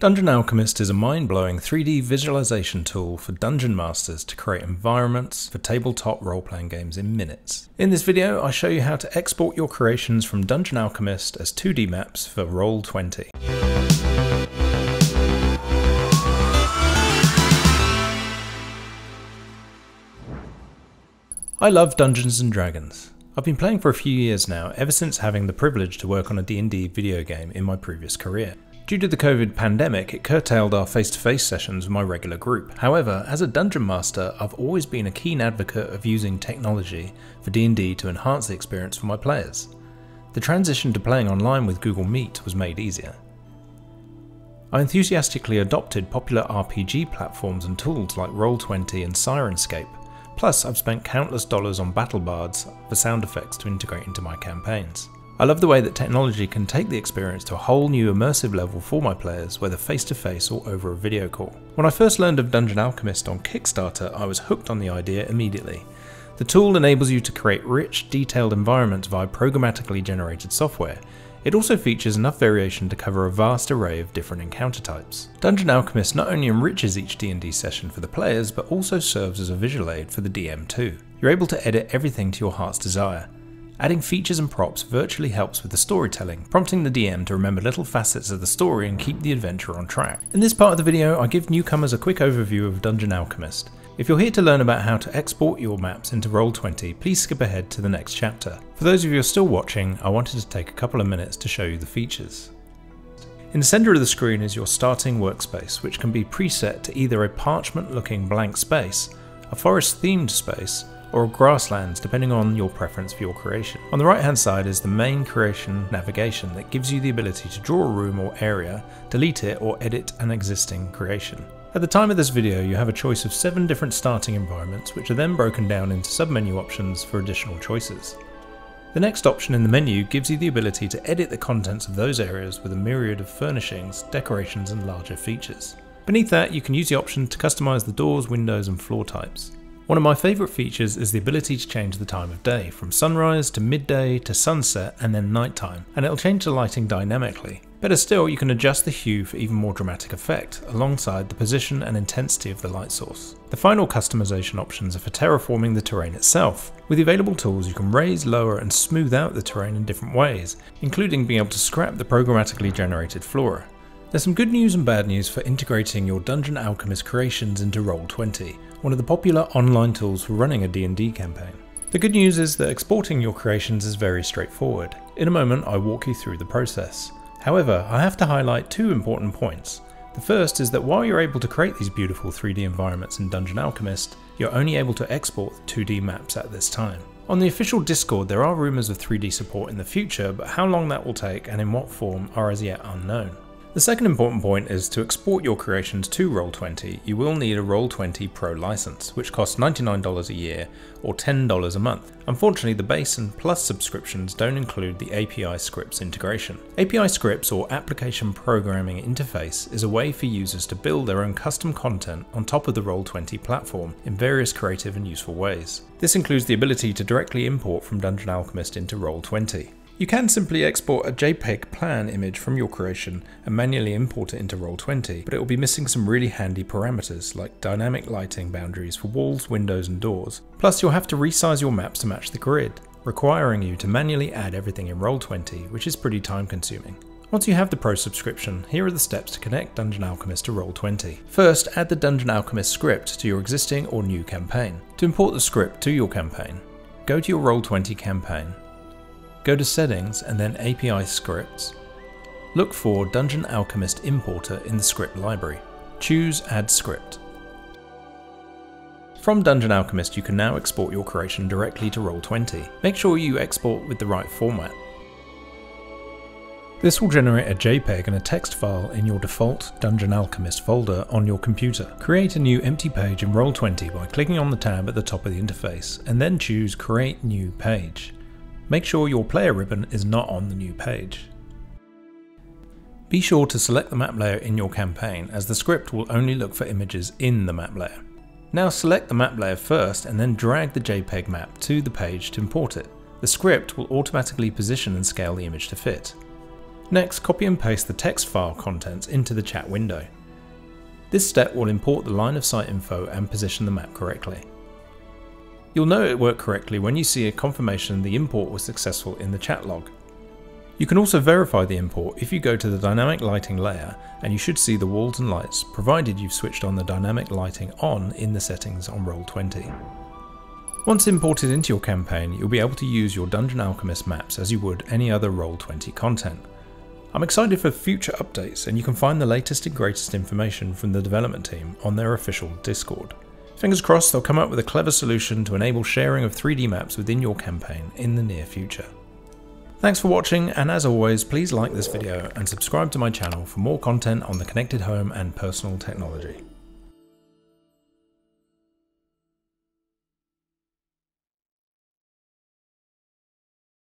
Dungeon Alchemist is a mind-blowing 3D visualization tool for Dungeon Masters to create environments for tabletop role-playing games in minutes. In this video, I show you how to export your creations from Dungeon Alchemist as 2D maps for Roll20. I love Dungeons & Dragons. I've been playing for a few years now, ever since having the privilege to work on a D&D video game in my previous career. Due to the COVID pandemic, it curtailed our face-to-face sessions with my regular group. However, as a dungeon master, I've always been a keen advocate of using technology for D&D to enhance the experience for my players. The transition to playing online with Google Meet was made easier. I enthusiastically adopted popular RPG platforms and tools like Roll20 and Sirenscape. Plus, I've spent countless dollars on battle bards for sound effects to integrate into my campaigns. I love the way that technology can take the experience to a whole new immersive level for my players, whether face-to-face or over a video call. When I first learned of Dungeon Alchemist on Kickstarter, I was hooked on the idea immediately. The tool enables you to create rich, detailed environments via programmatically generated software. It also features enough variation to cover a vast array of different encounter types. Dungeon Alchemist not only enriches each D&D session for the players, but also serves as a visual aid for the DM too. You're able to edit everything to your heart's desire. Adding features and props virtually helps with the storytelling, prompting the DM to remember little facets of the story and keep the adventure on track. In this part of the video, I give newcomers a quick overview of Dungeon Alchemist. If you're here to learn about how to export your maps into Roll20, please skip ahead to the next chapter. For those of you who are still watching, I wanted to take a couple of minutes to show you the features. In the center of the screen is your starting workspace, which can be preset to either a parchment-looking blank space, a forest-themed space, or grasslands, depending on your preference for your creation. On the right hand side is the main creation navigation that gives you the ability to draw a room or area, delete it, or edit an existing creation. At the time of this video, you have a choice of 7 different starting environments, which are then broken down into submenu options for additional choices. The next option in the menu gives you the ability to edit the contents of those areas with a myriad of furnishings, decorations, and larger features. Beneath that, you can use the option to customize the doors, windows, and floor types. One of my favourite features is the ability to change the time of day, from sunrise to midday to sunset and then nighttime, and it'll change the lighting dynamically. Better still, you can adjust the hue for even more dramatic effect, alongside the position and intensity of the light source. The final customization options are for terraforming the terrain itself. With the available tools, you can raise, lower, and smooth out the terrain in different ways, including being able to scrap the programmatically generated flora. There's some good news and bad news for integrating your Dungeon Alchemist creations into Roll20, one of the popular online tools for running a D&D campaign. The good news is that exporting your creations is very straightforward. In a moment, I walk you through the process. However, I have to highlight 2 important points. The first is that while you're able to create these beautiful 3D environments in Dungeon Alchemist, you're only able to export 2D maps at this time. On the official Discord, there are rumours of 3D support in the future, but how long that will take and in what form are as yet unknown. The second important point is to export your creations to Roll20, you will need a Roll20 Pro license, which costs $99 a year or $10 a month. Unfortunately, the base and plus subscriptions don't include the API scripts integration. API scripts, or Application Programming Interface, is a way for users to build their own custom content on top of the Roll20 platform in various creative and useful ways. This includes the ability to directly import from Dungeon Alchemist into Roll20. You can simply export a JPEG plan image from your creation and manually import it into Roll20, but it will be missing some really handy parameters like dynamic lighting boundaries for walls, windows, and doors. Plus, you'll have to resize your maps to match the grid, requiring you to manually add everything in Roll20, which is pretty time consuming. Once you have the Pro subscription, here are the steps to connect Dungeon Alchemist to Roll20. First, add the Dungeon Alchemist script to your existing or new campaign. To import the script to your campaign, go to your Roll20 campaign. Go to Settings and then API Scripts. Look for Dungeon Alchemist Importer in the script library. Choose Add Script. From Dungeon Alchemist, you can now export your creation directly to Roll20. Make sure you export with the right format. This will generate a JPEG and a text file in your default Dungeon Alchemist folder on your computer. Create a new empty page in Roll20 by clicking on the tab at the top of the interface and then choose Create New Page. Make sure your player ribbon is not on the new page. Be sure to select the map layer in your campaign, as the script will only look for images in the map layer. Now select the map layer first and then drag the JPEG map to the page to import it. The script will automatically position and scale the image to fit. Next, copy and paste the text file contents into the chat window. This step will import the line of sight info and position the map correctly. You'll know it worked correctly when you see a confirmation the import was successful in the chat log. You can also verify the import if you go to the dynamic lighting layer, and you should see the walls and lights, provided you've switched on the dynamic lighting on in the settings on Roll20. Once imported into your campaign, you'll be able to use your Dungeon Alchemist maps as you would any other Roll20 content. I'm excited for future updates, and you can find the latest and greatest information from the development team on their official Discord. Fingers crossed they'll come up with a clever solution to enable sharing of 3D maps within your campaign in the near future. Thanks for watching, and as always, please like this video and subscribe to my channel for more content on the connected home and personal technology.